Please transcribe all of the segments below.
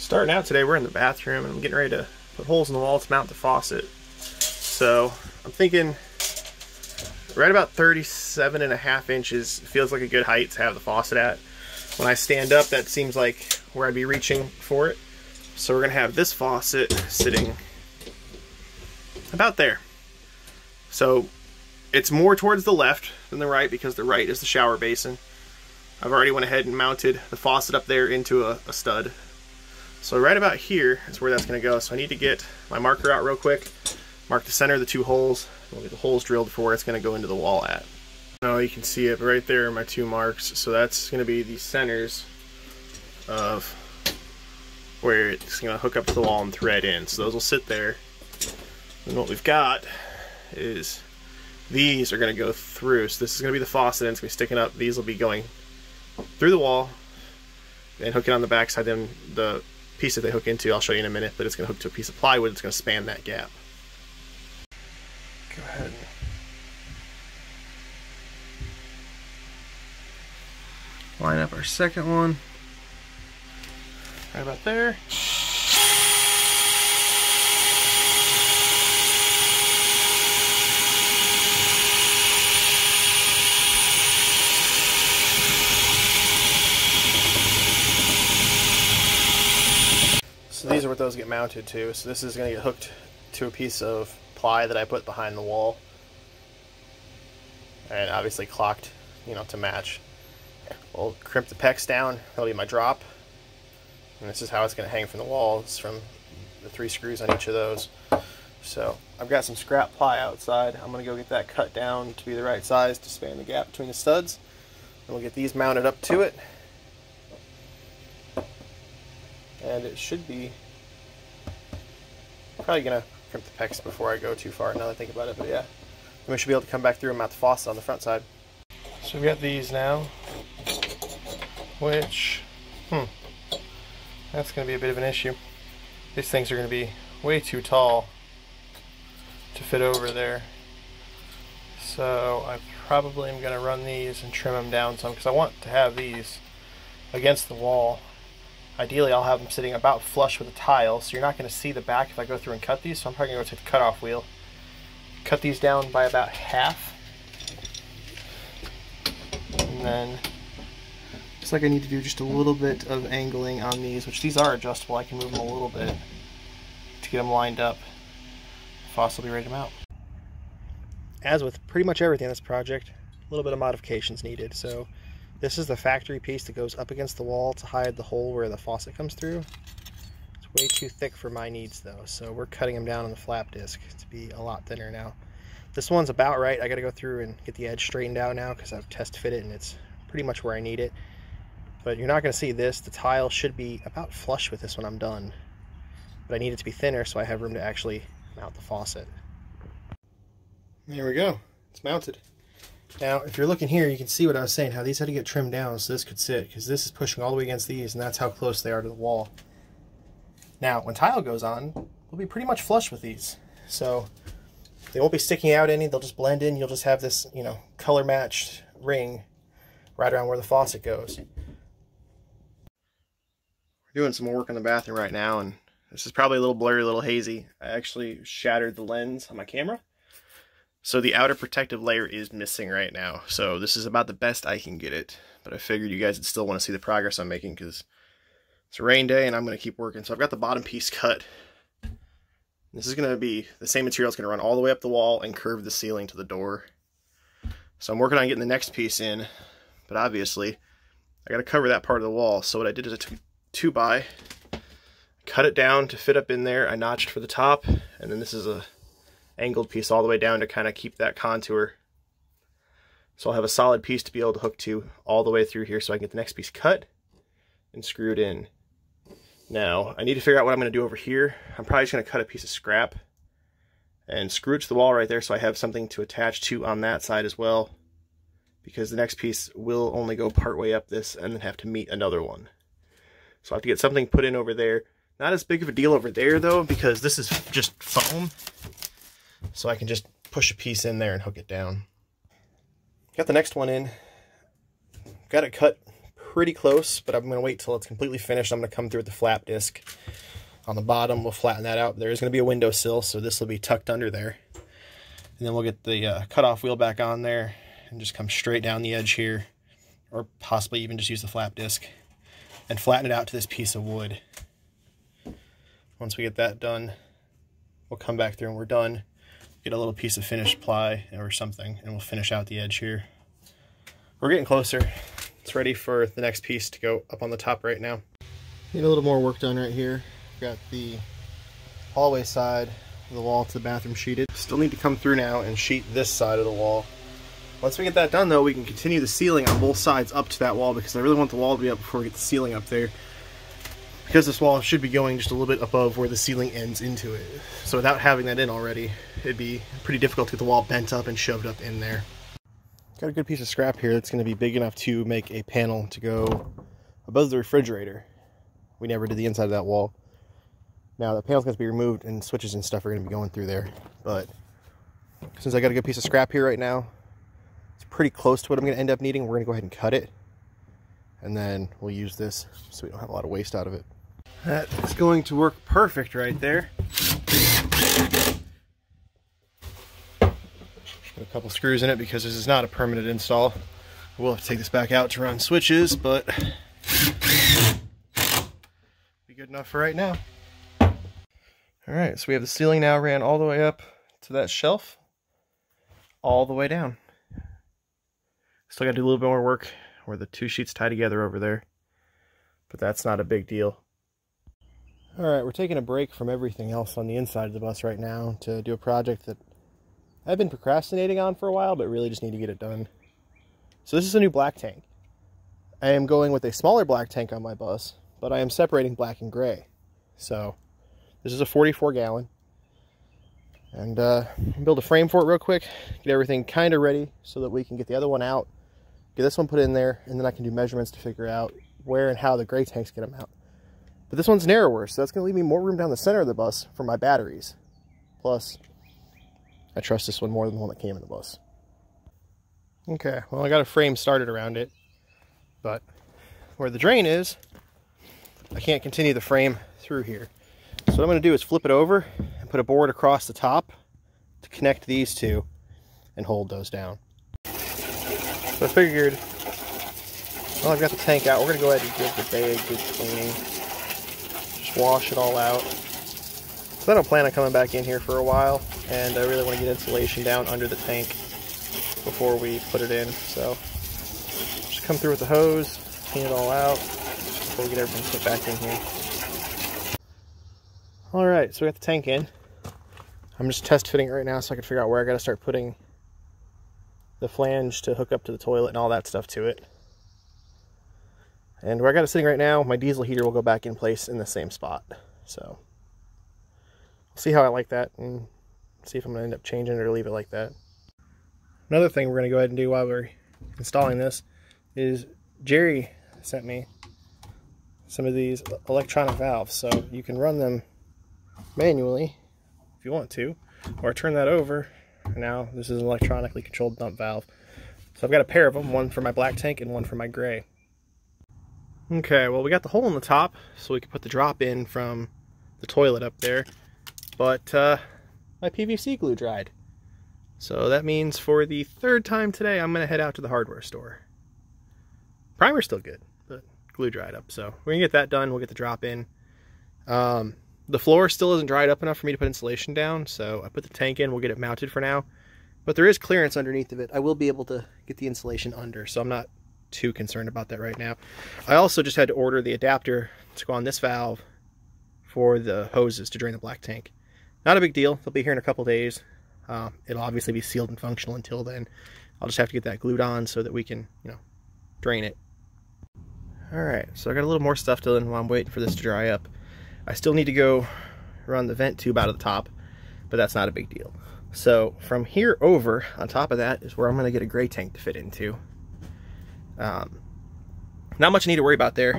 Starting out today, we're in the bathroom and I'm getting ready to put holes in the wall to mount the faucet. So I'm thinking right about 37.5 inches feels like a good height to have the faucet at. When I stand up, that seems like where I'd be reaching for it. So we're gonna have this faucet sitting about there. So it's more towards the left than the right because the right is the shower basin. I've already went ahead and mounted the faucet up there into a stud. So right about here is where that's gonna go. So I need to get my marker out real quick, mark the center of the two holes, and we'll get the holes drilled for where it's gonna go into the wall at. Now you can see it right there, my two marks. So that's gonna be the centers of where it's gonna hook up to the wall and thread in. So those will sit there. And what we've got is these are gonna go through. So this is gonna be the faucet and it's gonna be sticking up. These will be going through the wall and hooking on the backside. Then the piece that they hook into, I'll show you in a minute, but it's gonna hook to a piece of plywood. It's gonna span that gap. Go ahead. Line up our second one. Right about there. So these are what those get mounted to. So this is going to get hooked to a piece of ply that I put behind the wall. And obviously clocked, you know, to match. We'll crimp the pecs down, that'll be my drop. And this is how it's going to hang from the wall. It's from the three screws on each of those. So I've got some scrap ply outside. I'm going to go get that cut down to be the right size to span the gap between the studs. And we'll get these mounted up to it. And it should be probably going to crimp the pecs before I go too far now that I think about it, but yeah. And we should be able to come back through and mount the faucet on the front side. So we've got these now, which, that's going to be a bit of an issue. These things are going to be way too tall to fit over there. So I probably am going to run these and trim them down some because I want to have these against the wall. Ideally, I'll have them sitting about flush with the tile, so you're not going to see the back if I go through and cut these. So I'm probably going to go take the cutoff wheel, cut these down by about half, and then looks like I need to do just a little bit of angling on these, which these are adjustable. I can move them a little bit to get them lined up. Faucet will be ready to mount. As with pretty much everything in this project, a little bit of modifications needed. So this is the factory piece that goes up against the wall to hide the hole where the faucet comes through. It's way too thick for my needs though, so we're cutting them down on the flap disc to be a lot thinner now. This one's about right. I gotta go through and get the edge straightened out now because I've test fit it and it's pretty much where I need it. But you're not going to see this. The tile should be about flush with this when I'm done. But I need it to be thinner so I have room to actually mount the faucet. There we go. It's mounted. Now, if you're looking here, you can see what I was saying, how these had to get trimmed down so this could sit, because this is pushing all the way against these, and that's how close they are to the wall. Now, when tile goes on, we'll be pretty much flush with these. So they won't be sticking out any. They'll just blend in. You'll just have this, you know, color-matched ring right around where the faucet goes. Doing some more work in the bathroom right now, and this is probably a little blurry, a little hazy. I actually shattered the lens on my camera, so the outer protective layer is missing right now. So this is about the best I can get it, but I figured you guys would still want to see the progress I'm making because it's a rain day and I'm going to keep working. So I've got the bottom piece cut. This is going to be the same material. It's going to run all the way up the wall and curve the ceiling to the door. So I'm working on getting the next piece in, but obviously I got to cover that part of the wall. So what I did is I took 2x, cut it down to fit up in there. I notched for the top, and then this is a angled piece all the way down to kind of keep that contour. So I'll have a solid piece to be able to hook to all the way through here so I can get the next piece cut and screwed in. Now I need to figure out what I'm going to do over here. I'm probably just going to cut a piece of scrap and screw it to the wall right there so I have something to attach to on that side as well, because the next piece will only go part way up this and then have to meet another one. So I have to get something put in over there. Not as big of a deal over there though, because this is just foam. So I can just push a piece in there and hook it down. Got the next one in. Got it cut pretty close, but I'm going to wait till it's completely finished. I'm going to come through with the flap disc on the bottom. We'll flatten that out. There is going to be a windowsill, so this will be tucked under there. And then we'll get the cutoff wheel back on there and just come straight down the edge here, or possibly even just use the flap disc and flatten it out to this piece of wood. Once we get that done, we'll come back through and we're done. Get a little piece of finished ply or something, and we'll finish out the edge here. We're getting closer. It's ready for the next piece to go up on the top right now. Need a little more work done right here. Got the hallway side of the wall to the bathroom sheeted. Still need to come through now and sheet this side of the wall. Once we get that done though, we can continue the ceiling on both sides up to that wall, because I really want the wall to be up before we get the ceiling up there, because this wall should be going just a little bit above where the ceiling ends into it. So without having that in already, it'd be pretty difficult to get the wall bent up and shoved up in there. Got a good piece of scrap here that's going to be big enough to make a panel to go above the refrigerator. We never did the inside of that wall. Now the panel's going to be removed and switches and stuff are going to be going through there. But since I got a good piece of scrap here right now, it's pretty close to what I'm going to end up needing. We're going to go ahead and cut it, and then we'll use this so we don't have a lot of waste out of it. That is going to work perfect right there. A couple screws in it because this is not a permanent install. We'll have to take this back out to run switches, but be good enough for right now. All right, so we have the ceiling now ran all the way up to that shelf, all the way down. Still got to do a little bit more work where the two sheets tie together over there, but that's not a big deal. All right, we're taking a break from everything else on the inside of the bus right now to do a project that I've been procrastinating on for a while, but really just need to get it done. So this is a new black tank. I am going with a smaller black tank on my bus, but I am separating black and gray. So this is a 44 gallon. And build a frame for it real quick, get everything kind of ready so that we can get the other one out, get this one put in there, and then I can do measurements to figure out where and how the gray tanks get them out. But this one's narrower, so that's going to leave me more room down the center of the bus for my batteries. Plus, I trust this one more than the one that came in the bus. Okay, well I got a frame started around it, but where the drain is, I can't continue the frame through here. So what I'm going to do is flip it over and put a board across the top to connect these two and hold those down. So I figured, well, I've got the tank out, we're going to go ahead and give the bay a good cleaning. Just wash it all out. So I don't plan on coming back in here for a while, and I really want to get insulation down under the tank before we put it in. So just come through with the hose, clean it all out before we get everything put back in here. All right, so we got the tank in. I'm just test fitting it right now so I can figure out where I got to start putting the flange to hook up to the toilet and all that stuff to it. And where I got it sitting right now, my diesel heater will go back in place in the same spot. So see how I like that and see if I'm going to end up changing it or leave it like that. Another thing we're going to go ahead and do while we're installing this is Jerry sent me some of these electronic valves, so you can run them manually if you want to, or turn that over. Now this is an electronically controlled dump valve. So I've got a pair of them, one for my black tank and one for my gray. Okay, well we got the hole in the top so we can put the drop in from the toilet up there, but my PVC glue dried. So that means for the third time today, I'm gonna head out to the hardware store. Primer's still good, but glue dried up. So we're gonna get that done, we'll get the drop in. The floor still isn't dried up enough for me to put insulation down, so I put the tank in, we'll get it mounted for now. But there is clearance underneath of it. I will be able to get the insulation under, so I'm not too concerned about that right now. I also just had to order the adapter to go on this valve for the hoses to drain the black tank. Not a big deal, they'll be here in a couple days. It'll obviously be sealed and functional until then. I'll just have to get that glued on so that we can, you know, drain it. All right, so I got a little more stuff to do while I'm waiting for this to dry up. I still need to go run the vent tube out of the top, but that's not a big deal. So from here over, on top of that, is where I'm gonna get a gray tank to fit into. Not much I need to worry about there,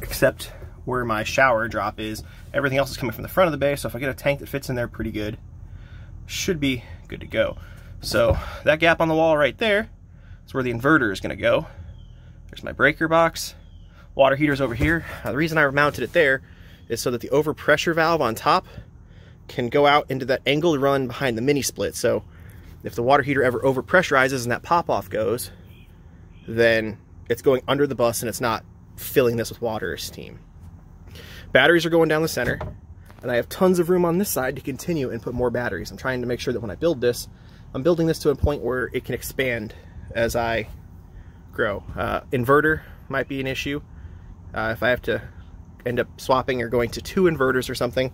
except where my shower drop is. Everything else is coming from the front of the bay, so if I get a tank that fits in there pretty good, should be good to go. So that gap on the wall right there is where the inverter is gonna go. There's my breaker box. Water heater's over here. The reason I mounted it there is so that the overpressure valve on top can go out into that angled run behind the mini split. So if the water heater ever overpressurizes and that pop-off goes, then it's going under the bus and it's not filling this with water or steam. Batteries are going down the center, and I have tons of room on this side to continue and put more batteries. I'm trying to make sure that when I build this, I'm building this to a point where it can expand as I grow. Inverter might be an issue. If I have to end up swapping or going to 2 inverters or something,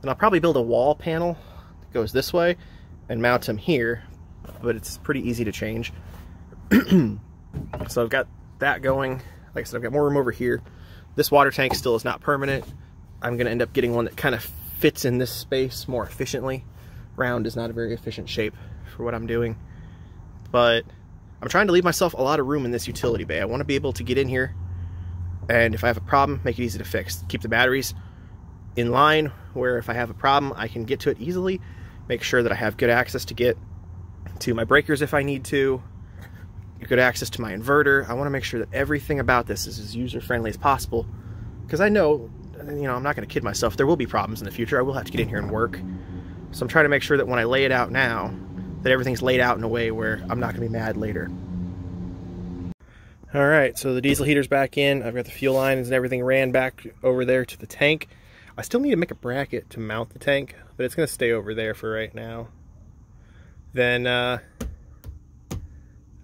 then I'll probably build a wall panel that goes this way and mount them here, but it's pretty easy to change. So I've got that going. Like I said, I've got more room over here. This water tank still is not permanent. I'm gonna end up getting one that kind of fits in this space more efficiently. Round is not a very efficient shape for what I'm doing, but I'm trying to leave myself a lot of room in this utility bay. I want to be able to get in here, and if I have a problem, make it easy to fix. Keep the batteries in line where if I have a problem, I can get to it easily. Make sure that I have good access to get to my breakers if I need to, good access to my inverter. I want to make sure that everything about this is as user-friendly as possible, because I know, you know, I'm not going to kid myself, there will be problems in the future. I will have to get in here and work. So I'm trying to make sure that when I lay it out now, that everything's laid out in a way where I'm not going to be mad later. All right, so the diesel heater's back in. I've got the fuel lines and everything ran back over there to the tank. I still need to make a bracket to mount the tank, but it's going to stay over there for right now. Then, I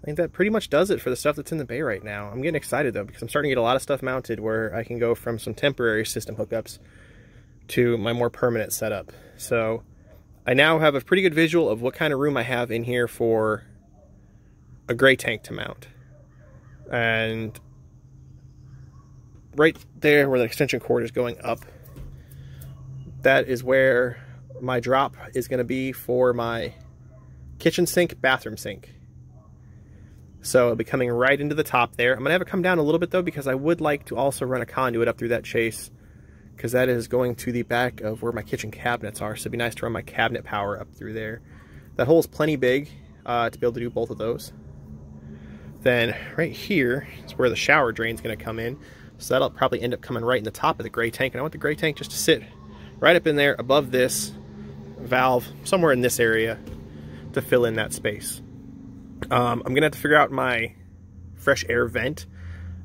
think that pretty much does it for the stuff that's in the bay right now. I'm getting excited though, because I'm starting to get a lot of stuff mounted where I can go from some temporary system hookups to my more permanent setup. So I now have a pretty good visual of what kind of room I have in here for a gray tank to mount. And right there where the extension cord is going up, that is where my drop is going to be for my kitchen sink, bathroom sink. So it'll be coming right into the top there. I'm going to have it come down a little bit though, because I would like to also run a conduit up through that chase, because that is going to the back of where my kitchen cabinets are. So it'd be nice to run my cabinet power up through there. That hole's plenty big to be able to do both of those. Then right here is where the shower drain's going to come in. So that'll probably end up coming right in the top of the gray tank. And I want the gray tank just to sit right up in there above this valve, somewhere in this area, to fill in that space. I'm gonna have to figure out my fresh air vent.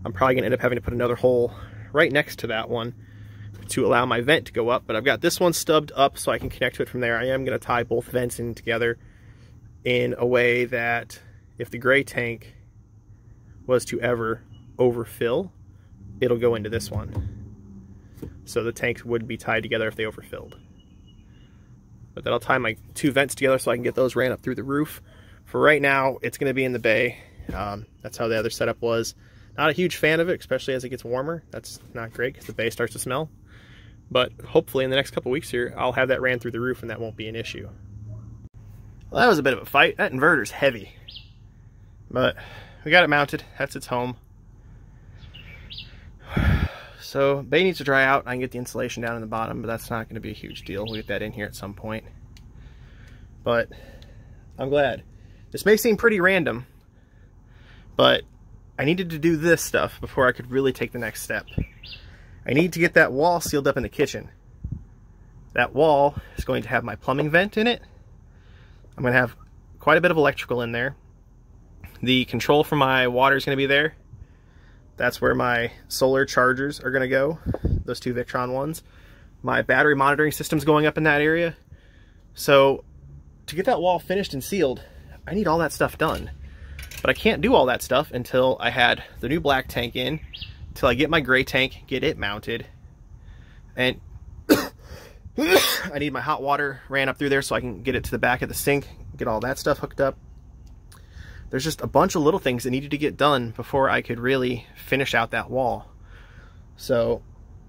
I'm probably gonna end up having to put another hole right next to that one to allow my vent to go up, but I've got this one stubbed up so I can connect to it from there. I am gonna tie both vents in together in a way that if the gray tank was to ever overfill, it'll go into this one. So the tanks would be tied together if they overfilled. But then I'll tie my 2 vents together so I can get those ran up through the roof. For right now, it's going to be in the bay. That's how the other setup was. Not a huge fan of it, especially as it gets warmer. That's not great because the bay starts to smell. But hopefully in the next couple weeks here, I'll have that ran through the roof and that won't be an issue. Well, that was a bit of a fight. That inverter's heavy. But we got it mounted. That's its home. So bay needs to dry out. I can get the insulation down in the bottom, but that's not going to be a huge deal. We'll get that in here at some point. But I'm glad. This may seem pretty random, but I needed to do this stuff before I could really take the next step. I need to get that wall sealed up in the kitchen. That wall is going to have my plumbing vent in it. I'm going to have quite a bit of electrical in there. The control for my water is going to be there. That's where my solar chargers are going to go, those 2 Victron ones. My battery monitoring system's going up in that area. So to get that wall finished and sealed, I need all that stuff done, but I can't do all that stuff until I had the new black tank in, until I get my gray tank, get it mounted, and I need my hot water ran up through there so I can get it to the back of the sink, get all that stuff hooked up. There's just a bunch of little things that needed to get done before I could really finish out that wall. So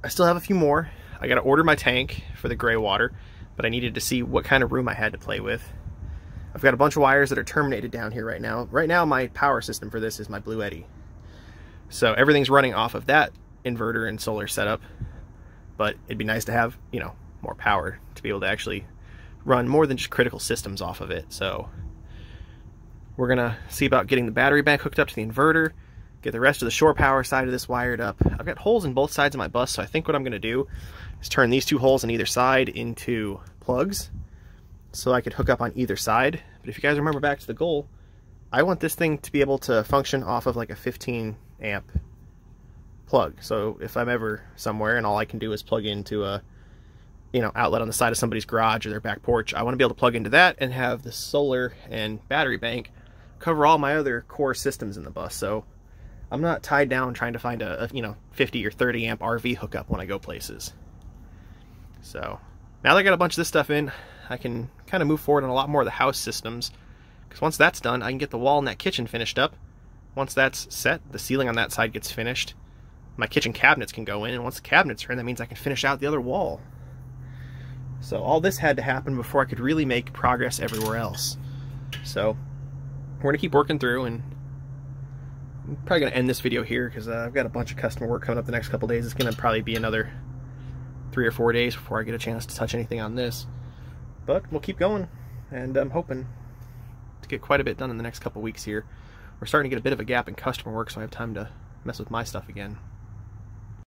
I still have a few more. I got to order my tank for the gray water, but I needed to see what kind of room I had to play with. I've got a bunch of wires that are terminated down here right now. Right now, my power system for this is my Blue Eddy. So everything's running off of that inverter and solar setup, but it'd be nice to have, you know, more power to be able to actually run more than just critical systems off of it. So we're gonna see about getting the battery bank hooked up to the inverter, Get the rest of the shore power side of this wired up. I've got holes in both sides of my bus, so I think what I'm going to do is turn these two holes on either side into plugs so I could hook up on either side. But if you guys remember back to the goal, I want this thing to be able to function off of like a 15 amp plug. So if I'm ever somewhere and all I can do is plug into a, you know, outlet on the side of somebody's garage or their back porch, I want to be able to plug into that and have the solar and battery bank cover all my other core systems in the bus. So I'm not tied down trying to find a, you know, 50 or 30 amp RV hookup when I go places. So now that I got a bunch of this stuff in, I can kind of move forward on a lot more of the house systems, because once that's done, I can get the wall in that kitchen finished up. Once that's set, the ceiling on that side gets finished. My kitchen cabinets can go in, and once the cabinets are in, that means I can finish out the other wall. So all this had to happen before I could really make progress everywhere else. So we're gonna keep working through, and I'm probably gonna end this video here because I've got a bunch of customer work coming up the next couple days. It's gonna probably be another 3 or 4 days before I get a chance to touch anything on this. But we'll keep going, and I'm hoping to get quite a bit done in the next couple weeks here. We're starting to get a bit of a gap in customer work, so I have time to mess with my stuff again.